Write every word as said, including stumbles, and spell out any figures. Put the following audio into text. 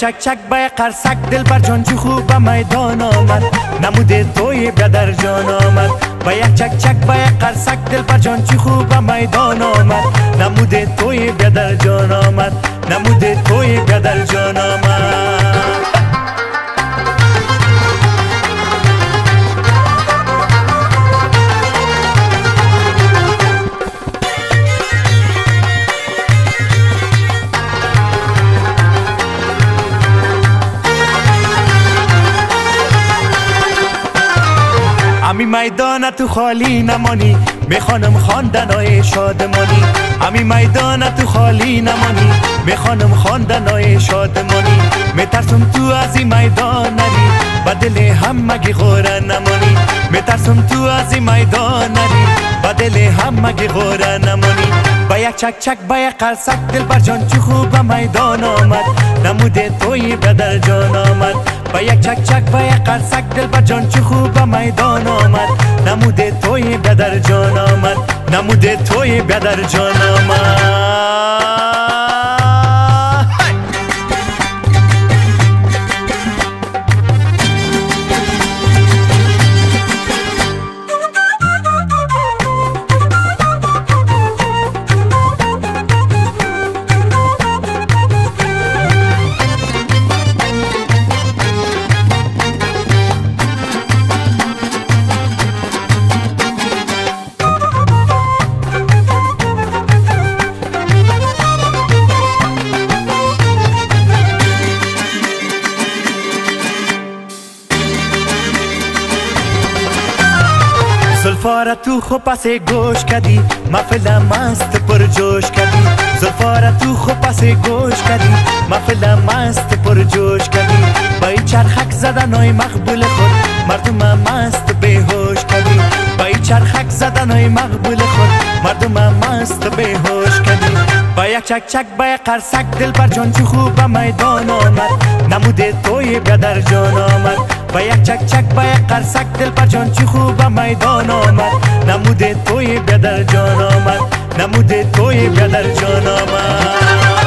چک چک به قرصک دل بر جان جو خوب به میدان آمد، نموده توی بدر جان آمد. با یک چک چک به قرصک دل بر جان جو خوب به میدان آمد، نموده توی بدر جان آمد، نموده توی بدر جان آمد. امی میدان تو خالی نمانی، میخوانم خواندنای شادمانی. امی میدان تو خالی نمانی، میخوانم خواندنای شادمانی. میترسم تو از این میدان نری، با دل همگی غوره نمانی. میترسم تو از این میدان نری، با دل همگی غوره نمانی. با یک چک چک با یک قرصک دل بر جان چو خوب به میدان آمد، نموده توی بدر جان آمد. با یک چک چک با یک قرصک دل بر جان چو خوب به میدان آمد، نموده توی بدر جان آمد، نموده توی بدر جان آمد. زلفارا تو خو پس گوش کدی، محفل مست پر جوش کدی. زلفارا تو خو پس گوش کدی، محفل مست پر جوش کدی. با این چرخک زدنای مقبول خود، مردم مست بیهوش کدی. با این چرخک زدنای مقبول خود، مردم مست بیهوش کدی. با یک چک چک با یک قرصک دل بر جان چو خوب به میدان آمد، نموده توی بدر جان آمد. با یک چک چک با یک قرصک دل بر جان چو خوب به میدان آمد، نموده توی بدر جان آمد، نموده توی بدر جان آمد.